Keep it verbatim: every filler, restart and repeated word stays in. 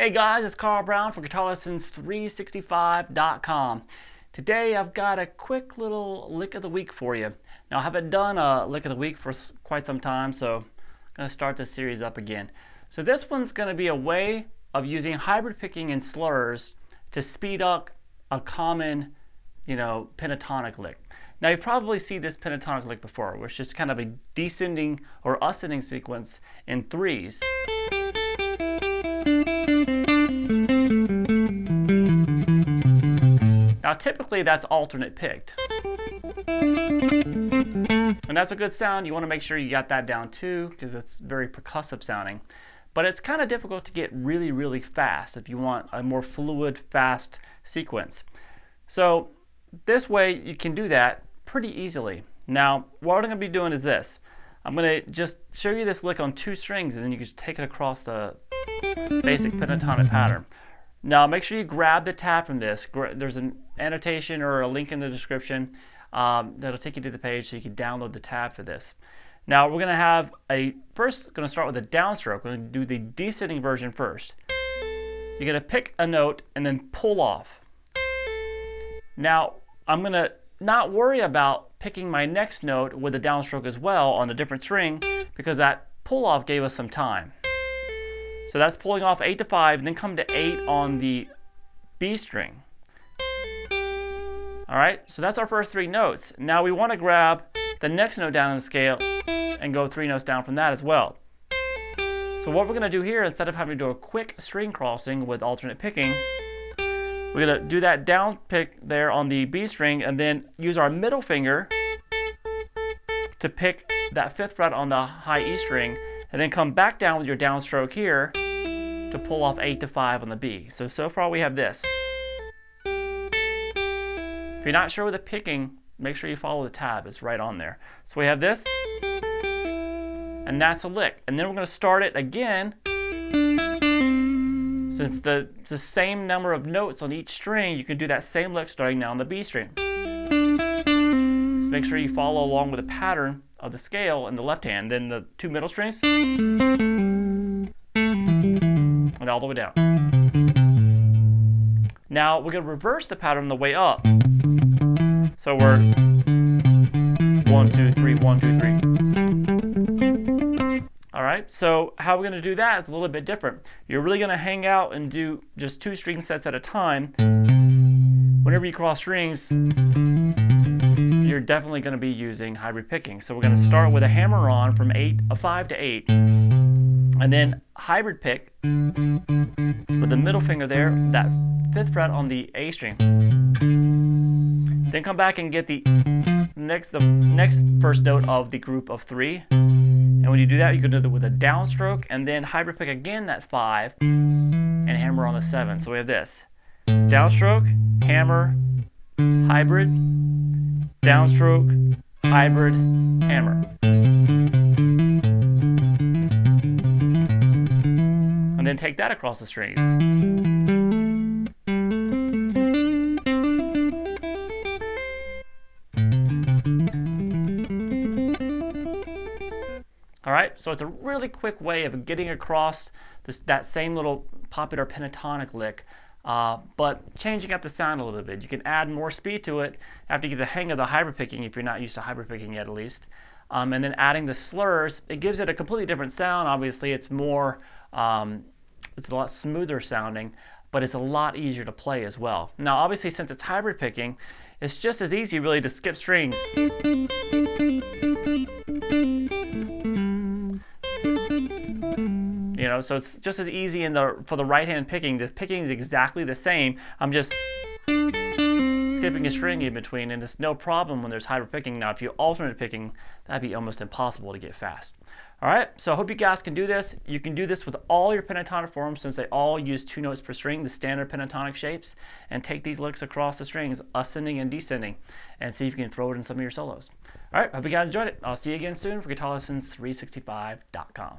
Hey guys, it's Carl Brown from guitar lessons three sixty-five dot com. Today I've got a quick little lick of the week for you. Now I haven't done a lick of the week for quite some time, so I'm going to start this series up again. So this one's going to be a way of using hybrid picking and slurs to speed up a common, you know, pentatonic lick. Now you probably see this pentatonic lick before, which is just kind of a descending or ascending sequence in threes. Now typically that's alternate picked. And that's a good sound. You want to make sure you got that down too, because it's very percussive sounding. But it's kind of difficult to get really, really fast if you want a more fluid, fast sequence. So this way you can do that pretty easily. Now what I'm going to be doing is this. I'm going to just show you this lick on two strings, and then you can just take it across the basic pentatonic pattern. Now make sure you grab the tab from this. There's an annotation or a link in the description um, that'll take you to the page so you can download the tab for this. Now we're going to have a first going to start with a downstroke. We're going to do the descending version first. You're going to pick a note and then pull off. Now I'm going to not worry about picking my next note with a downstroke as well on a different string, because that pull off gave us some time. So that's pulling off eight to five, and then come to eight on the B string. All right, so that's our first three notes. Now we want to grab the next note down in the scale and go three notes down from that as well. So what we're going to do here, instead of having to do a quick string crossing with alternate picking, we're going to do that down pick there on the B string, and then use our middle finger to pick that fifth fret on the high E string, and then come back down with your downstroke here to pull off eight to five on the B. So, so far we have this. If you're not sure with the picking, make sure you follow the tab. It's right on there. So we have this, and that's a lick. And then we're going to start it again. Since the, it's the same number of notes on each string, you can do that same lick starting now on the B string. So make sure you follow along with the pattern of the scale in the left hand, then the two middle strings, and all the way down. Now we're going to reverse the pattern on the way up. So we're one, two, three, one, two, three. All right, so how we're going to do that is a little bit different. You're really going to hang out and do just two string sets at a time. Whenever you cross strings, you're definitely going to be using hybrid picking. So we're going to start with a hammer on from eight, a five to eight, and then hybrid pick with the middle finger there, that fifth fret on the A string. Then come back and get the next, the next first note of the group of three. And when you do that, you can do it with a downstroke, and then hybrid pick again that five, and hammer on the seven. So we have this: downstroke, hammer, hybrid, downstroke, hybrid, hammer. And then take that across the strings. Alright, so it's a really quick way of getting across this, that same little popular pentatonic lick. Uh, but changing up the sound a little bit. You can add more speed to it after you get the hang of the hybrid picking, if you're not used to hybrid picking yet at least. Um, and then adding the slurs, it gives it a completely different sound. Obviously it's more, um, it's a lot smoother sounding, but it's a lot easier to play as well. Now obviously since it's hybrid picking, it's just as easy really to skip strings. You know, so it's just as easy in the for the right hand picking. This picking is exactly the same. I'm just skipping a string in between, and it's no problem when there's hybrid picking. Now, if you alternate picking, that'd be almost impossible to get fast. All right, so I hope you guys can do this. You can do this with all your pentatonic forms, since they all use two notes per string, the standard pentatonic shapes, and take these licks across the strings, ascending and descending, and see if you can throw it in some of your solos. All right, hope you guys enjoyed it. I'll see you again soon for guitar lessons three sixty-five dot com.